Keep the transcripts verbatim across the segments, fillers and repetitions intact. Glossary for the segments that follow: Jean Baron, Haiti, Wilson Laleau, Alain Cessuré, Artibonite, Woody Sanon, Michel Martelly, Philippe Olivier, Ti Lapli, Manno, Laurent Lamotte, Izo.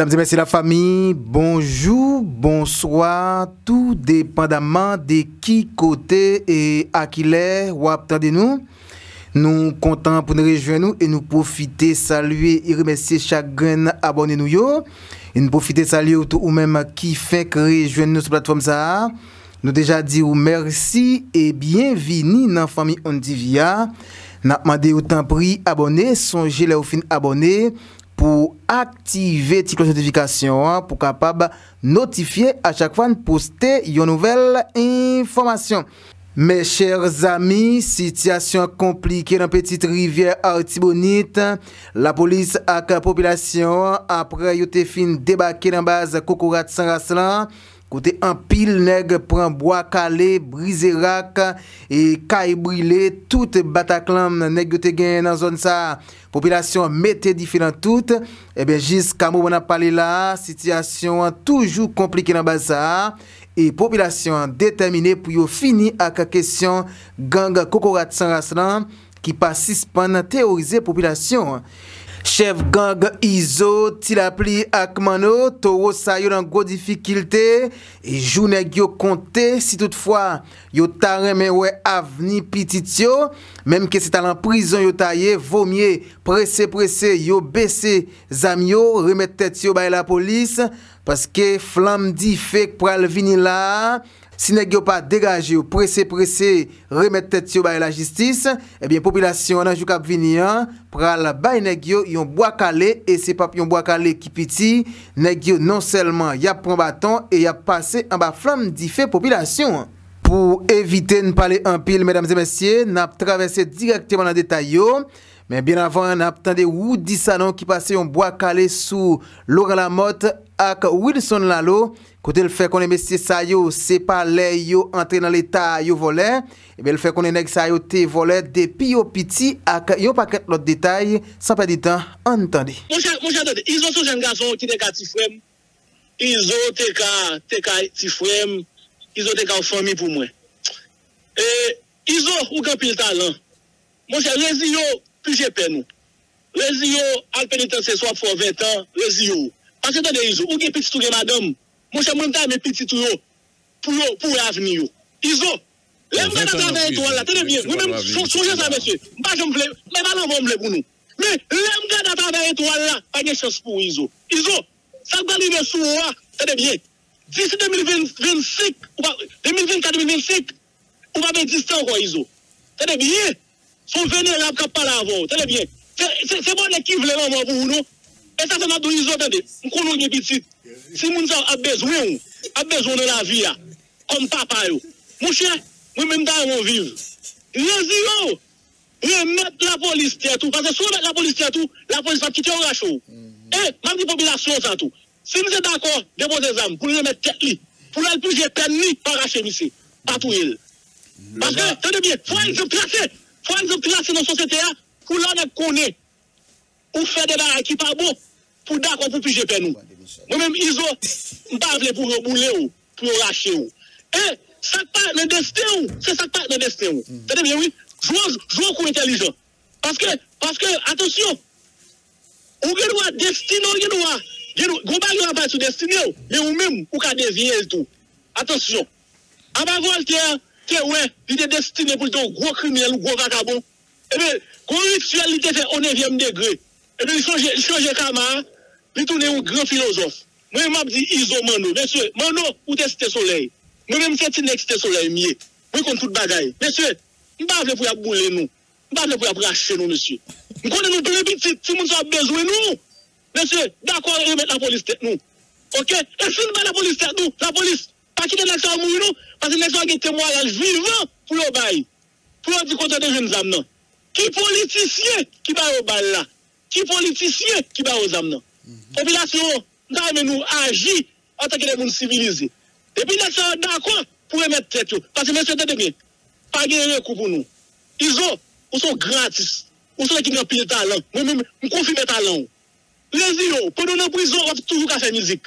Mesdames et messieurs la famille, bonjour, bonsoir, tout dépendamment de qui côté et à qui l'est, ou attendez-nous. Nous comptons pour nous rejoindre et nous profiter, saluer et remercier chaque grain abonnez-nous yo. Et nous profiter, saluer tout ou même qui fait que rejoindre nous sur la plateforme ça. Nous déjà dit merci et bienvenue dans la famille Ondivia. Nous demandons autant prix abonnés, songez les fin abonnés pour activer la notification pour capable notifier à chaque fois de poster une nouvelle information. Mes chers amis, situation compliquée dans petite rivière Artibonite. La police a la population après yote fin débarqué dans base Kokorat sans Raslan. Côté un pile nègre prend bois calé, brisé rac et caille brûlé, toute Bataclan nègre te gagne dans zone ça. Population mettez différent toute. Et bien jusqu'à moment on a parlé là, situation toujours compliquée dans base ça. Et population déterminée pour finir avec la question gang Kokorat sans Raslan qui passe pendant théoriser population. Chef gang Izo, Ti Lapli ak Manno, toro sa yo dans gros difficulté et journée yo compté si toutefois yo ta remen wè avni petit yo même que c'est en prison yo taillé vaut mieux pressé pressé yo baisser zam yo remettre tête yo bay la police parce que flamme di fèk pral vini la. Si nèg yo pas dégagé ou pressé pressé remettre tête yo bay la justice, eh bien population nan jou k'ap vini an pral bay nèg yo yon bois calé et c'est pas yon bois calé qui petit nèg yo non seulement y a prend bâton et y a passé en bas flamme di fè population. Pour éviter de parler en pile, mesdames et messieurs, n'a traversé directement dans détail yo. Mais bien avant, on a entendu Woody Sanon qui passait un bois calé sous Laurent Lamotte avec Wilson Laleau. Quand il fait qu'on est messieurs ça yo, c'est pas les yo entrer dans l'état yo volé. Et bien le fait qu'on est nèg ça yo te volé depuis yo petit avec yo paquet l'autre détail, sans perdre de temps, entendez. Mon cher, mon cher, ils ont ce jeune garçon qui déca ti frème. Ils ont déca déca ti frème, ils ont déca famille pour moi. Et ils ont ou grand pile talent. Mon cher, les yo plus j'ai peine nous. Les yo al pénitentiaire soit pour vingt ans, les yo. Parce que attendez, ils ont ou qui petit tout madame. Mon cher, mon mes petits tuyaux pour l'avenir. Ils ont. Les gens qui travaillent là, tenez bien. Moi-même, songez ça, monsieur. Pas je me plais, mais pas l'envoi me pour nous. Mais les gens qui travaillent là, pas de chance pour Izo. Izo, ça va arriver sur moi, tenez bien. D'ici deux mille vingt-cinq, deux mille vingt-quatre deux mille vingt-cinq, on va mettre dix ans encore Izo. Tenez bien. Son vénérable qui n'a pas l'avant, tenez bien. C'est bon, les qui veulent l'envoi pour nous. Et ça, c'est ma douille Izo, attendez. On connaît les petits. Si moun sa a besoin, a besoin de la vie, comme papa yo. Mon cher, moi-même dans mon vivre. Résilio, remettre la police à tout. Parce que si on met la police à tout, la police va quitter au rachou. Et même la population à tout. Si nous sommes d'accord, déposer des armes pour remettre tête li, pour le plus j'ai peine ni par racher ici, pas tout il. Parce que, tenez bien, faut nous placer, faut nous placer dans la société pour l'on connaît, pour faire des barres qui pas bon, pour d'accord pour plus j'ai peine nous. Moi-même, Izo, je ne parle pour rebouler, pour racher. Et ça part dans le destin, c'est ça part dans le destin. C'est bien, oui. Jouons comme intelligent. Parce que, parce que, attention, on a le destin, on a le gros bagage à base sur le destin, mais vous-même, vous avez dévié tout. Attention. Avant Voltaire, il est destiné pour le gros criminel ou gros vagabond. Et bien, corruptualité, c'est au neuvième degré. Et bien, il change de camarade. Il tourne un grand philosophe. Moi, je dis Izo Manno. Monsieur, Manno, où est-ce que soleil? Moi-même, c'est une excité soleil, mieux. Moi, contre toute bagaille. Monsieur, je ne vais pas vous bouler, nous. Je ne vais pas vous racher, nous, monsieur. Je connais nous plus petits, si nous avons besoin, nous. Monsieur, d'accord, remettre la police tête, nous. OK? Et si nous mettons la police tête, nous, la police, pas quitter les gens à mourir, nous, parce que les gens ont des témoignages vivants pour le bail. Pour le dire contre des jeunes hommes, non. Qui politicien qui va au bail là? Qui politicien qui va aux hommes, non? La population, nous agit en tant que des gens civilisés. Et puis, nous sommes d'accord pour remettre tête. Parce que, monsieur, tenez bien, pas de recours pour nous. Ils ont, ils sont gratis. Ils sont qui ont pile talent. Moi-même, je confirme le talent. Les yeux, pendant la prison, on va toujours faire musique.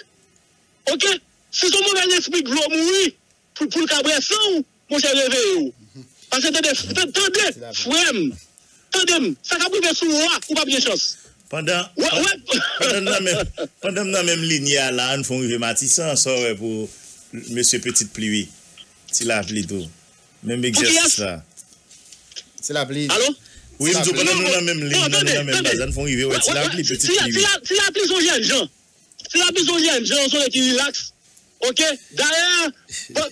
OK? Si son mauvais esprit gloire mourir, pour le cabret sans, mon cher réveillé. Parce que, tenez, frère, tendez, ça va priver sur moi, ou pas bien chance. Pendant pendant la même ligne là, on fait river Matissan sort pour monsieur petite pluie. Ti Lapli tout. Même exercice ça. Ti Lapli. Allô? Oui, nous sommes dans la même ligne, dans la même base, on fait river Ti Lapli petite pluie. Ti Lapli son jeune gens. Ti Lapli son jeune gens, sont qui relax. OK? D'ailleurs,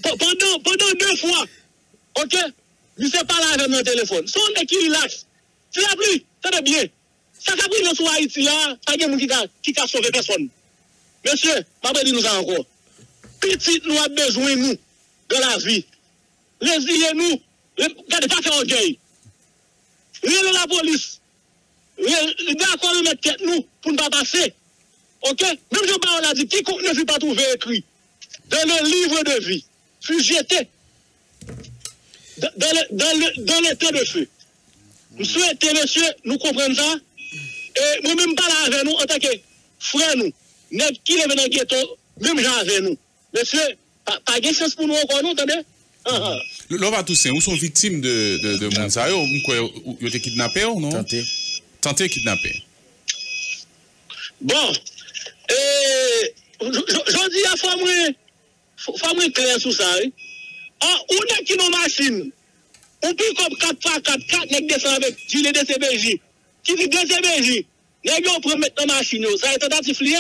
pendant pendant deux fois. OK? Je ne sais pas là avec mon téléphone. Son qui relax. Ti Lapli, t'es bien. Ça a pris sur Haïti là, pas de monde qui a sauvé personne. Monsieur, papa dit nous encore. Petit nous a besoin nous dans la vie. Résiliez-nous. Regardez pas faire orgueil. Rien la police. Regardez quoi nous mettre tête nous pour ne pas passer. OK? Même Jean Baron l'a dit, quiconque ne fut pas trouvé écrit dans le livre de vie fut jeté dans le, dans le, dans le temps de feu. Nous souhaitons, monsieur, nous comprendre ça. Et moi-même, pas là avec nous, en tant que frère, nous, nèg qui est venu dans le ghetto, même gens avec nous. Monsieur, pas de chance pour nous encore, nous, attendez? L'homme à Toussaint, où sont victimes de Mounsaïo? Vous avez été kidnappé ou non? Tenté. Tenté kidnappé. Bon, j'en dis à Famoué clair sur ça. On est qui nos machines. On peut comme quatre par quatre, quatre, nèg descend avec gilet de C B J. Qui dit deux C B J, les gens prennent maintenant la machine, ça est tentatif lié.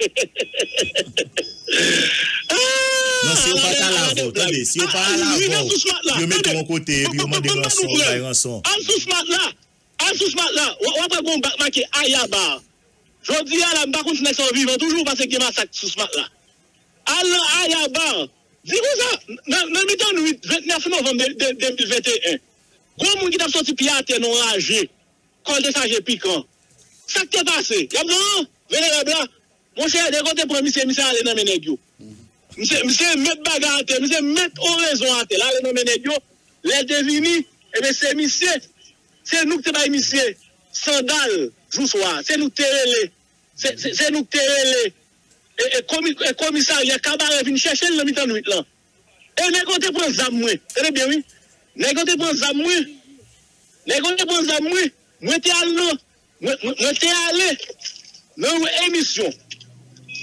Non, si on pas à la vote, attendez, si on pas à la vote, je mets de mon côté, puis on m'a des rançons. En sous-smart là, en sous-smart là, on va prendre un bac ayaba. Je dis à la bac, on se met vivant, toujours parce qu'il y a un massacre sous-smart là. Alors, ayaba, dis-vous ça, même étant le vingt-neuf novembre deux mille vingt et un, quand on a sorti piate, on a enragé. Quand de ça, j'ai piquant. Ça qui est passé. Il y a besoin, vénérable là. Mon cher, dès qu'on te prend, monsieur, monsieur, allez dans mes négos. Monsieur, monsieur, mettre bagarre à terre. Monsieur, mettre oraison à terre. Allez dans mes négos. Les devinis, eh bien, c'est monsieur. C'est nous qui te baille, monsieur. Sandal, jour soir. C'est nous qui te relais. C'est nous qui te relais. Et commissariat, cabaret, vient chercher le mi-temps nuit là. Et dès qu'on te prend, zamoué. Tenez bien, oui. Dès qu'on te prend, zamoué. Dès qu'on te prend, zamoué. Moi, t'es allé dans une émission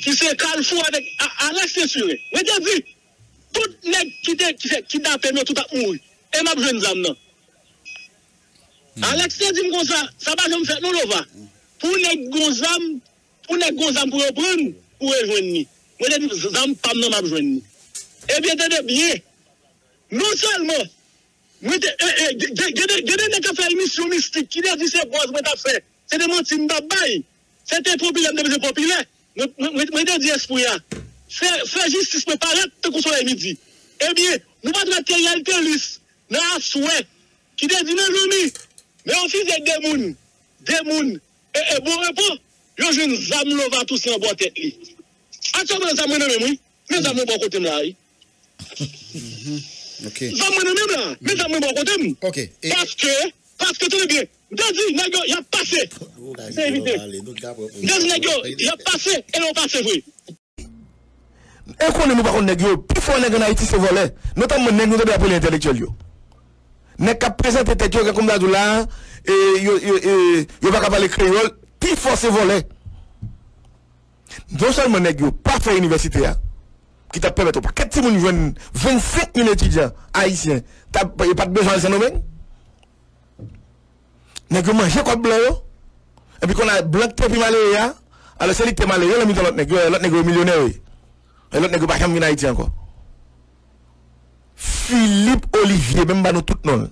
qui se calfou avec Alain Cessuré. Moi, t'es dit, tout le monde qui est kidnappé, tout a mouru. Et m'a besoin de l'âme. Alex te dit comme ça, ça va jamais faire, non, Lova. Pour les gonzam, pour les gonzam pour reprendre, pour rejoindre. Moi, t'es dit, zam, pam, non, m'a besoin. Eh bien, t'es bien. Non seulement. Oui, regardez qu'on fait une mission mystique qui a dit c'est bon, c'est c'est des mentines babaye. C'est un problème de populaire. Moi, je dis esprit. Faire justice, mais paraître te consoler midi. Eh bien, nous pas traiter réalité lisse. Nous avons souhait qui dit non, mais on fait des démons. Démons. Et bon repos, je joue une zame lova tout ça en boîte tête. Attends, nous avons même, oui. Nous avons bon côté là. Ok. Ok. Et... Parce que, parce que tout est bien. Il y a passé. C'est évident. Il y a passé et on passe, oui. Et qu'on ne nous pas qu'on négocie, plus fort en Haïti c'est volé. Notamment nous avons appelé intellectuel. N'est qu'à présenter tête comme là là et il va parler créole, plus fort c'est volé. Non seulement négocie pas fait université. Qui t'a permis de pas vingt-cinq mille étudiants haïtiens, t'as pas de besoin de ça nous-mêmes. N'est-ce que manger comme blanc, et puis qu'on a blanc qui est malheureux, alors celui qui est malheureux, il a mis dans l'autre négocié, l'autre négocié millionnaire, et l'autre négocié pas jamais en Haïti encore. Philippe Olivier, même pas nous tout non.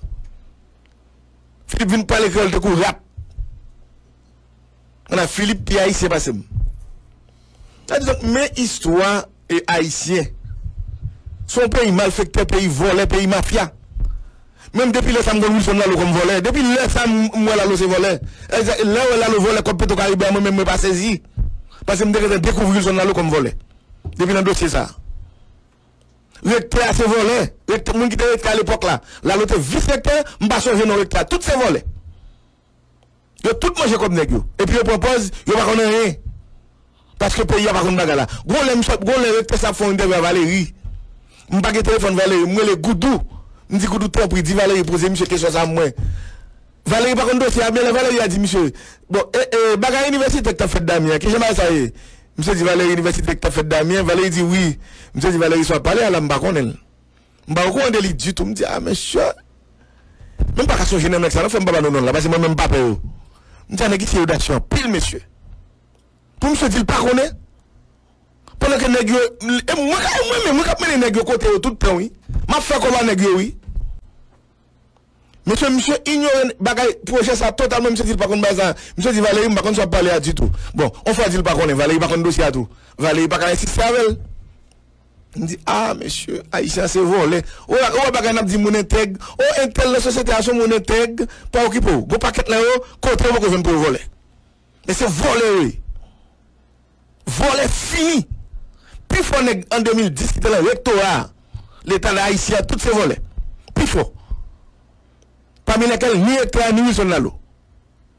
Philippe vient pas l'école de cours rap. On a Philippe qui haïtien passé. Mais histoire. Et haïtiens. Son pays malfecté, pays volé, pays mafia. Même depuis le samedi, Wilson Laleau comme volé. Depuis le samedi, moi Laleau c'est volé. Là où Laleau volé comme Péto Caribé, moi-même je ne pas saisi. Parce que je découvre Wilson Laleau comme volé. Depuis le dossier ça. Recteur c'est volé. Le monde qui était recteur à l'époque là. Laleau était vice-recteur, je ne pas changer nos recteurs. Tout c'est volé. Yo tout mangé comme nèg yo. Et puis je propose, je ne vais pas connaître rien. Parce que le pays n'a pas de bagarre là. Gros, les gens qui font une débat à Valérie. Je ne pas téléphone Valérie. Je suis le goudou. Je dis goudou, t'es pris. Dis Valérie, posez-moi une question à moi. Valérie, par contre, dossier, bien, Valérie a dit, monsieur, bon, eh, eh, bagarre université que t'as fait Damien, qui j'aime ça y est. Monsieur dit, Valérie, université que t'as fait Damien, Valérie dit oui. Monsieur dit, Valérie, soit parlé, elle a m'baconnel. M'baconnel, du tout, me dit, ah, monsieur. Même pas qu'à son génome, ça ne fait pas non, là, parce que moi-même, pas peur. M'dit, on a quitté d'action, pile, monsieur. Pour monsieur dit, le parconnet. Pendant que les gens, moi, moi, moi, quand les gens côté tout le temps, oui. M'a fait comment les gens, oui. Monsieur, monsieur, ignore bagay projet ça totalement, monsieur dit pas contre bazar. Monsieur dit Valérie, pas contre soit parler à du tout. Bon, on fait dire pas contre Valérie, pas contre dossier à tout. Valérie pas contre insister avec elle. Il dit ah monsieur, haïtien c'est volé. Oh oh bagay n'a dit mon intègre, oh intel la société a son mon intègre, pas occupé. Go paquet là haut, contre vous que vient pour voler. Mais c'est volé oui. Volé fini. Puis faut en deux mille dix qui était le rectorat. L'état haïtien tout c'est volé. Puis faut parmi lesquels ni État ni Wilson Laleau.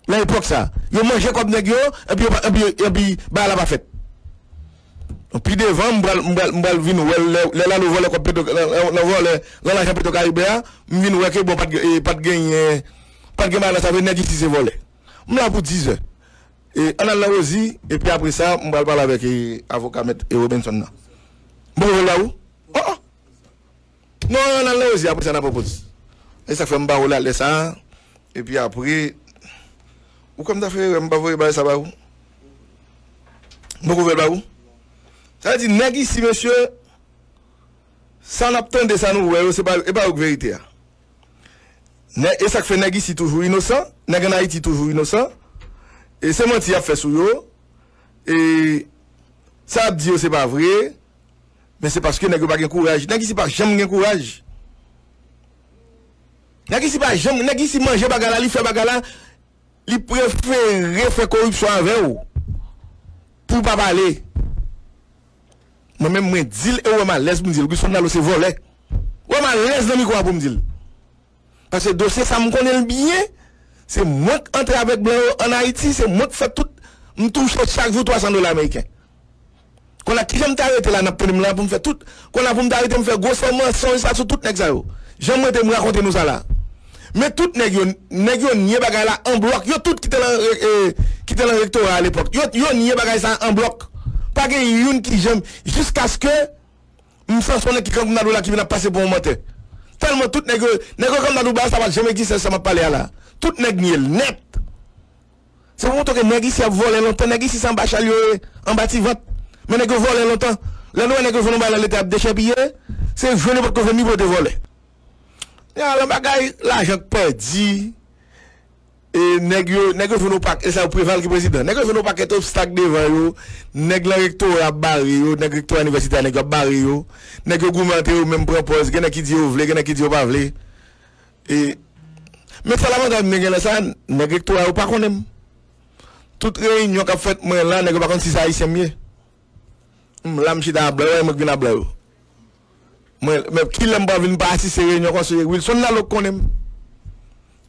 L'époque ça, ils mangeaient comme des gueux et puis et puis bah la pas faite. Puis devant, m'bal vin ou les Laleau volent comme pétro, la volent dans l'argent pétro-caribéen, m'vin ou que bon pas pas de gain, pas de gain là ça venait d'ici c'est volé. M'la pour dix heures. Et on a là aussi et puis après ça, m'bal parler avec avocat maître et Robinson là. Bon là où? Oh. Non, on a là aussi après ça on a proposé. Et ça fait un barreau là, ça. Et puis après, ou comme ça fait un barreau, ça va où? Beaucoup de barreau. Ça veut dire, nest ici, monsieur, ça n'a pas de ça, nous, c'est pas la vérité. Et ça fait nest ici toujours innocent, nest en Haïti toujours innocent. Et c'est menti à faire sur eux. Et ça dit, c'est pas vrai, mais c'est parce que nest pas de courage. Nest ici, pas jamais de courage. N'a qui si pas jamais, n'a qui si manger bagala, li fait bagala, li préfère faire corruption avec vous pour pas parler. Moi même moi dis et moi laisse me dire que son là c'est volé. Moi m'a laisse dans micro pour me dire. Parce que dossier ça me connaît bien, c'est moi qui entre avec blanc en Haïti, c'est moi qui fait tout me touche chaque jour trois cents dollars américains. Qu'on a qui j'aime t'arrêter là n'a pour me là pour me faire tout, qu'on a pour me arrêter me faire gros mensonge ça sur tout nèg ça yo. J'aimerais te me raconter nous ça là. Mais tout nèg yo nèg yo nié bagay là en bloc, yo tout qui était là qui était là rectorat à l'époque. Yo yo nié bagay ça en bloc. Pas que youn qui j'aime jusqu'à ce que me sens sonné qui comme nadou là qui vient passer pour un menteur. Tellement tout nèg nèg comme nadou ba ça va jamais exister ça m'a parlé là. Tout nèg nié net. C'est pour toi que nèg ici a volé longtemps, nèg ici s'en bachal yo en bâti vente. Mais nèg volé longtemps. Les lois nèg vont baler l'étape déchapillé, c'est jeune pour que venir pour te voler. La bagaille, l'argent perdu. Et nèg yo, nèg yo venu au paquet, ça préval qui président. Nèg yo venu au paquet obstacle devant yo, nèg la rectorat barré yo, nèg rectorat universitaire nèg barré yo, nèg yo gouvernement yo même propose, gna qui dit yo vle, gna qui dit yo pas vle. Et mais ça l'avantage nèg là ça, nèg rectorat yo pas connaît. Toute réunion qu'a fait moi là, nèg pas connaît si ça haïtien mieux. Là m'chi dans blanc, moi vinn à blanc. Mais qui l'aime pas venir pas assister réunion conseiller Wilson là le connaît.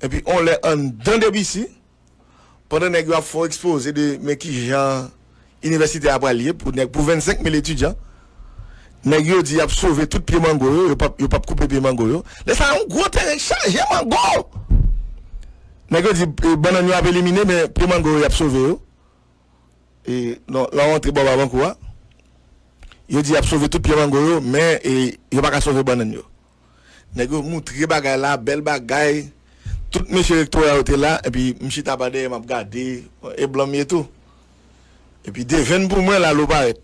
Et puis on les en dans des ici pendant nèg yo font exposer de mais qui gens université après lié pour pour vingt-cinq mille étudiants. Nèg yo dit a sauver tout pied mango yo, pas yo pas couper pied mango yo. Là ça un gros terrain chargé mango. Nèg yo dit banan yo a éliminé mais pied mango yo a sauver yo. Et non la rentrée bon avant quoi. Yo dit a sauver tout pied mango mais et yo pas sauver banane yo. Nèg yo montrer bagay la belle bagay. Tout monsieur rectorat était là et puis m'chi tabadé m'a regardé et blâmé tout. Et puis devine pour moi la l'oparet.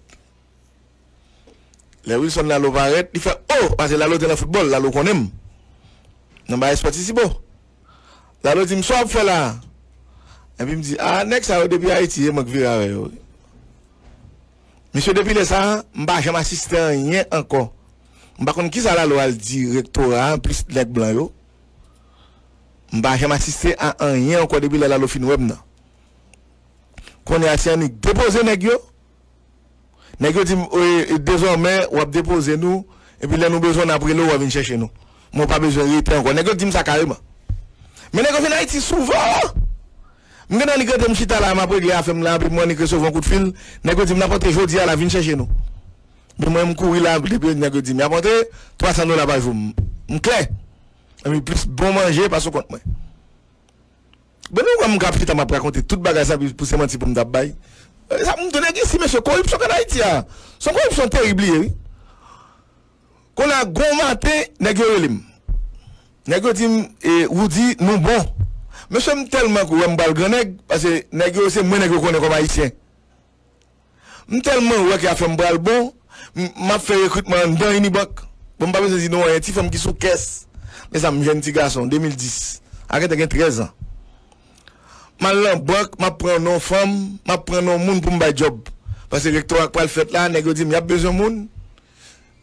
Les Wilson la l'oparet, il fait oh parce que la l'autre dans football, la l'autre connaît. Non bah participe. La l'autre dit me soit fait là. Et puis me dit ah next ça depuis Haïti m'a viré avec yo. Monsieur depuis le ça, m'pa jamais assister rien encore. M'pa connait qui ça la loi dit rectorat plus les blancs yo. M'ba jamais assisté à un rien encore depuis la loi fin web non. Qu'on est assez unique déposer nèg yo. Nèg yo dit désormais on va déposer nous et puis là nous besoin après l'eau on vient chercher nous. Moi pas besoin de retour encore. Nèg yo dit ça carrément. Mais nèg yo vient Haïti souvent. M'en dans regarder m'chita là m'a prégler affaire là puis moi ni recevoir un coup de fil. Nèg yo dit m'apporter jodi à la vient chercher nous. Mais moi me courir là depuis nèg yo dit m'apporter trois cents dollars par jour. M'clé. Plus bon manger parce que contre moi. Ben nous, mon capitaine m'a raconté toute bagage pour se mentir pour me d'abaye. Ça me donne ici monsieur corruption en Haïti. Son corruption terrible oui. Qu'on a grand matin nèg yo lim. Nèg yo dit et ou dit nous bon. Monsieur tellement que on bal grand nèg parce que nèg yo c'est moi nèg yo connais comme haïtien. M tellement ouais qui a fait me bal bon, m'a fait recrutement dans une banque. Bon pas besoin dire non, un petit femme qui sous caisse. Mais ça me jeune petit garçon deux mille dix. Arrête avec treize ans. Ma banque, ma prend nos femmes, ma prend nos monde pour me job. Parce que le rectorat pas le fait là, nèg dit il y a besoin de monde.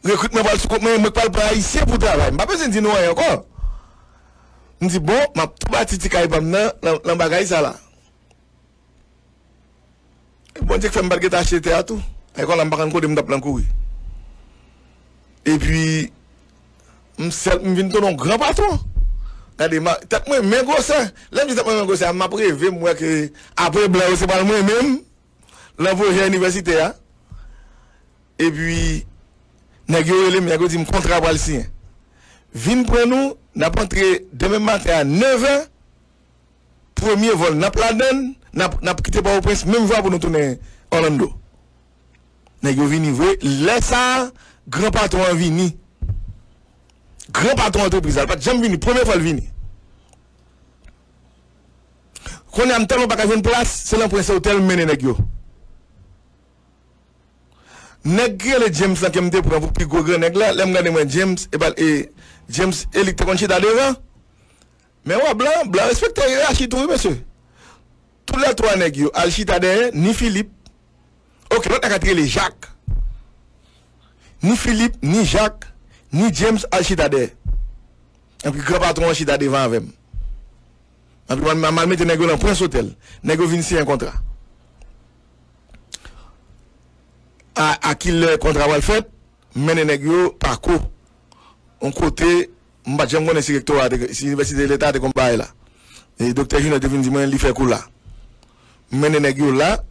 Recrutement pas le pas le haïtien pour travail. M'a pas besoin dire non encore. On dit bon, m'a tout bâti ti caille pam nan, nan bagay ça là. Bon Dieu fait me bagay acheter à tout. Et quand la m'pa connait me plan courir. Et puis m'sel m'vin ton grand patron. Regardez, tête moi mais gros ça. Là me dit moi gros ça, m'a prévu moi que après blanc c'est pas moi même. Là pour l'université là. Et puis nèg yo relé me dit me contrat pour haïtien. Vin prend nous, n'a pas entré demain matin à neuf heures. Premier vol n'a pas donné, n'a quitté pas au prince même voir pour nous tourner Orlando. Nèg yo vini vrai, laisse ça grand patron vini. Grand patron entreprise, elle pas jamais venu, première fois le vini. Qu'on a tellement pas qu'à une place, c'est l'emprunt hôtel mené nèg yo. Nèg le James là qui me prend pour plus gros nèg là, l'aime garder moi James et pas et James Elite Conchit à devant. Mais ouais blanc, blanc respecte hiérarchie tout monsieur. Tous les trois nèg yo, Alchita derrière, ni Philippe. OK, on a tiré les Jacques. Ni Philippe, ni Jacques. Ni James Alchitade. Et puis grand patron Alchitade devant avec. Et puis m'a mal mettre négo dans Prince Hôtel. Négo vinn signer un contrat. À à qui le contrat va le fait, mené négo parcours. On côté m'pa jamais connaît directeur de l'université de l'état de combat là. Et docteur Junior devine dit moi il fait coup là. Mené négo là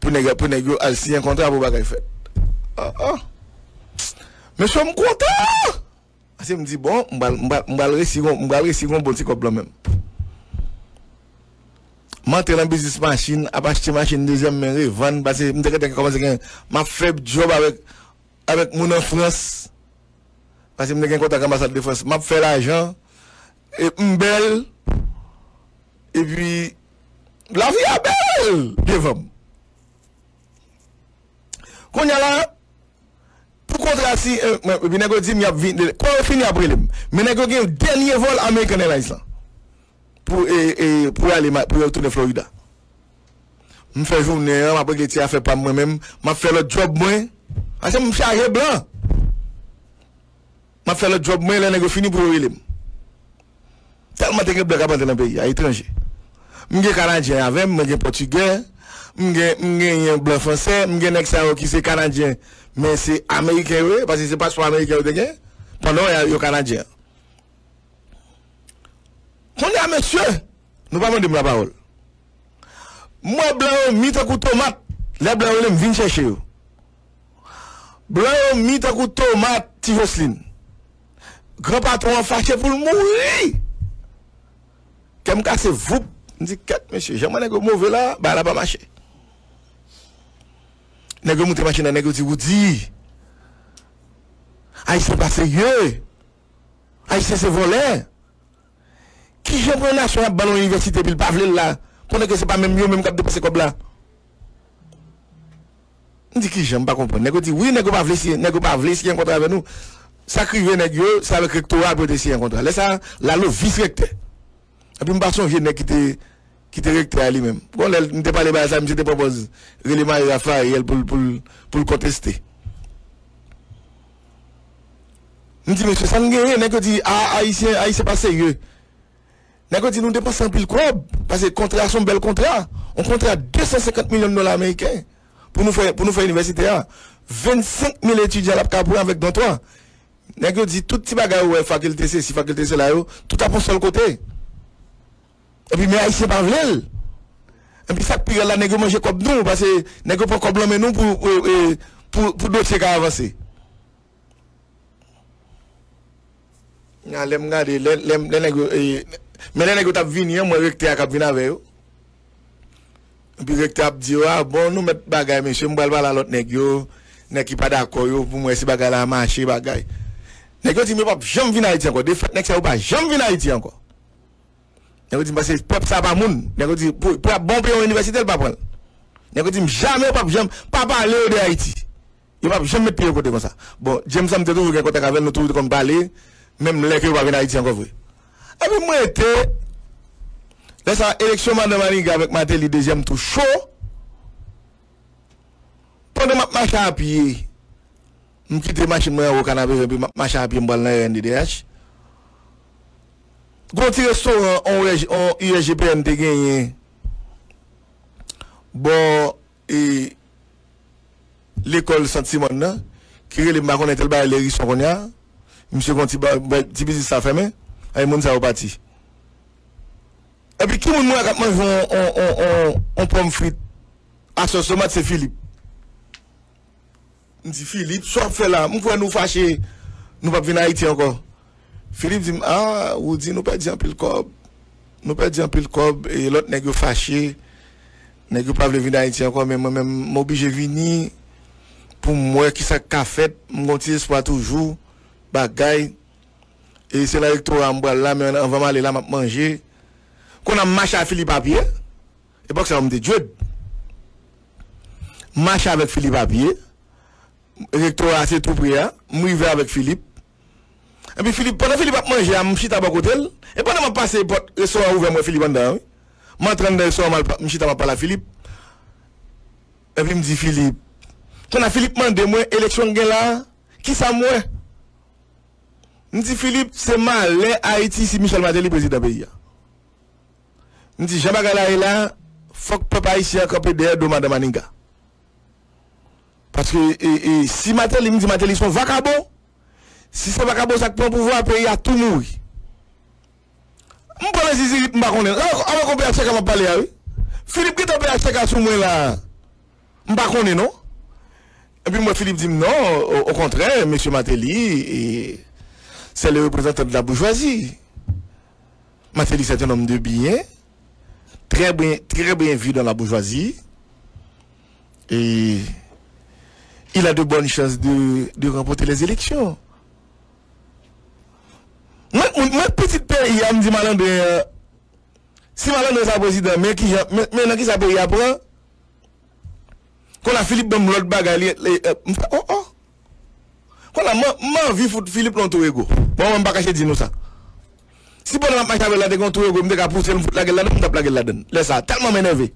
pour négo pour négo al signer un contrat pour bagay fait. Ah ah. Mais je suis content! Je me dis, bon, je vais réussir un bon petit couple même. Je vais entrer dans le business machine, je vais acheter une machine deuxième main, je vais parce que je vais faire un job avec mon en France. Parce que je vais faire un contact avec l'ambassade de France. Je vais faire l'argent, et je suis belle. Et puis, la vie est belle! Bien femme. Quand il y a là, pourquoi si je dis fini après lui mais je un dernier vol américain là pour et pour aller pour retourner Florida me fait journée après que tu as fait pas moi même m'a fait le job moi parce que me charger blanc m'a fait le job moi là nèg fini pour lui tellement que blanc capable dans pays à étranger m'gé canadien avec m'gé portugais m'gé m'gé blanc français m'gé nèg ça qui c'est canadien. Mais c'est américain, oui, parce que c'est pas soit américain ou de gain. Pendant, il y a Canadien. Qu'on est à monsieur, nous parlons de la parole. Moi, blanc, mis un coup de tomate. Les blancs, ils viennent chercher. Blanc, mis un coup de tomate, Tivoseline. Grand patron, fâché pour le mourir. Comme quand c'est vous, on dit, quatre, monsieur, j'aimerais que vous mauvais là, bah, elle n'a pas marché. Nèg yo monte machine nèg yo di woudi. Haïtien pas sérieux. Haïtien c'est volé. Qui j'ai pour nation à ballon université puis pas vle là. Connait que c'est pas même yo même cap dépenser comme là. On dit qui j'aime pas comprendre. Nèg yo di oui nèg yo pas vle si nèg yo pas vle si un contrat avec nous. Ça crivé nèg yo, ça avec rectorat pour décider un contrat. Laisse ça la le vice recteur. Et puis m'pas songer nèg qui était qui était recteur lui-même. Bon, elle ne parlait pas de ça, je te propose Relé Marie Raphaël pour le contester. Je dis, monsieur, ça ne gagne rien. Je dis, ah, haïtien, haïtien, pas sérieux. Je dis, nous dépensons plus le club, parce que les contrats sont bel contrat. On contrat à deux cent cinquante millions de dollars américains pour nous faire l'université. vingt-cinq mille étudiants à l'Apkapour avec dans toi. Je dis, tout petit bagage, ouais, faculté, si faculté, c'est là, tout à pour seul côté. Et puis, mais haïtien pas vlel. Et puis, ça, puis, là, nègre mange comme nous, parce que nègre pas comme nous pour, pour, pour dossier qui a avancé. L'aime garder, l'aime, l'aime, Mais les gens qui viennent, moi, recteur qui vient avec eux. Puis le recteur dit, ah bon, nous mettons bagay, monsieur, nous allons parler à l'autre nègre, nègre qui n'est pas d'accord, pour moi, si bagay la marché, bagay. Nègre dit, mais papa, jamais venu à Haïti encore. De fait, nègre ça ou pas, jamais venu à Haïti encore. Nègre dit, parce que peuple ça pas moun. Nègre dit, pour pour bon pays université, il pas prendre. Nègre dit, jamais papa, jamais pas parler de Haïti. Il va jamais mettre pied côté comme ça. Bon, James ça me toujours qu'un contact avec nous toujours comme parler, même les que pas venir à Haïti encore vrai. Et puis moi était là ça élection madame Maniga avec Martelly deuxième tour chaud. Pendant m'a marcher à pied. Me quitter marcher moi au canapé puis m'a marcher à pied me dans R N D D H. Gros petit restaurant on U S G P M te gagné. Bon et l'école Saint-Simon qui est le marron et tel bail les riches qu'on a monsieur Conti petit business ça fermé et monde ça au parti et puis qui monde moi quand on on on on pomme frite à sauce tomate c'est Philippe me dit Philippe soit fait là on va nous fâcher nous pas venir Haïti encore Philippe dit ah ou dit nous pas dire en pile cob nous pas dire en pile cob et l'autre nèg fâché nèg pas venir Haïti encore mais moi même m'obligé venir pour moi qui ça qu'a fait mon petit espoir toujours bagaille et c'est là électorat on là mais on va aller là manger qu'on a marché à Philippe Papier et pas que ça me dit Dieu marche avec Philippe Papier électorat c'est tout prière m'river avec Philippe et puis Philippe pendant Philippe a manger à m'chita à côté et pendant m'a passer porte restaurant ouvert moi Philippe dedans moi train de restaurant mal m'chita m'a parler à Philippe et puis me dit Philippe quand a Philippe m'a demandé moi élection gain là qui ça moi me dit Philippe c'est mal Haïti si Michel Martelly président pays me dit jamais galère là faut que peuple haïtien camper derrière de madame Maninga parce que et, et, si Martelly me dit Martelly sont vagabond si c'est vagabond ça prend pouvoir pays à tout mourir on parle Zizi on va connaître on va P H C va parler oui Philippe qui t'a P H C sur moi là on va connaître non. Et puis moi, Philippe dit non, au, au contraire, M. Martelly, c'est le représentant de la bourgeoisie. Martelly, c'est un homme de bien, très bien, très bien vu dans la bourgeoisie. Et il a de bonnes chances de, de remporter les élections. Moi, mon petit père, il a me dit Malandre, si Malandre est président, mais qui ça peut y apprendre? Quand la Philippe donne l'autre bagaille, oh oh. Quand la maman vit Philippe dans tout ego. Bon, on ne va pas cacher dire nous ça. Si pendant la marche avec la dégonte, on ne va pas pousser le foot la gueule là-dedans, on ne va pas la gueule là-dedans. Laisse ça, tellement m'énervé.